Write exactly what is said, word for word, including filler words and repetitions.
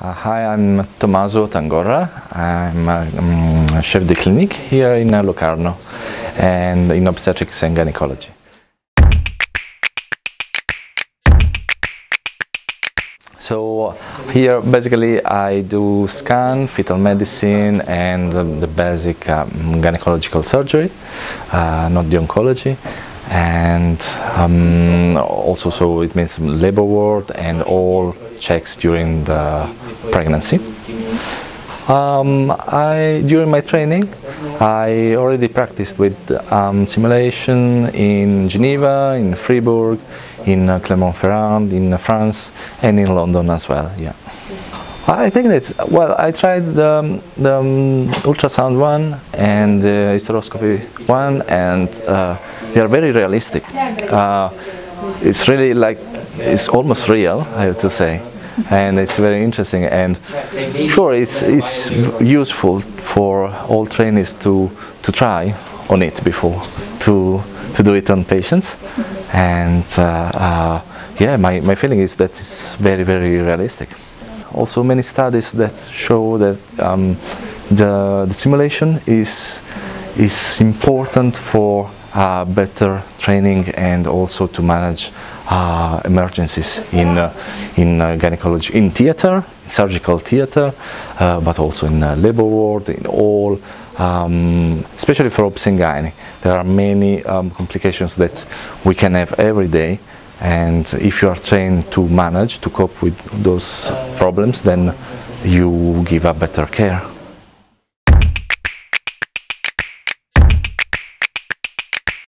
Uh, hi, I'm Tommaso Tangorra. I'm a um, Chef de Clinique here in uh, Locarno and in obstetrics and gynecology. So here basically I do scan, fetal medicine and uh, the basic um, gynecological surgery, uh, not the oncology, and um, also so it means labor ward and all checks during the pregnancy. Um, I, during my training I already practiced with um, simulation in Geneva, in Fribourg, in uh, Clermont-Ferrand, in uh, France and in London as well. Yeah, I think that, well, I tried the, the um, ultrasound one and the hysteroscopy one, and uh, they are very realistic. Uh, it's really like, it's almost real, I have to say. And it's very interesting, and sure, it's, it's useful for all trainees to, to try on it before, to, to do it on patients. And uh, uh, yeah, my, my feeling is that it's very, very realistic. Also many studies that show that um, the, the simulation is, is important for uh, better training and also to manage Uh, emergencies in uh, in uh, gynecology, in theater, surgical theater, uh, but also in uh, labor ward, in all, um, especially for obs and gyne. There are many um, complications that we can have every day, and if you are trained to manage, to cope with those problems, then you give a better care.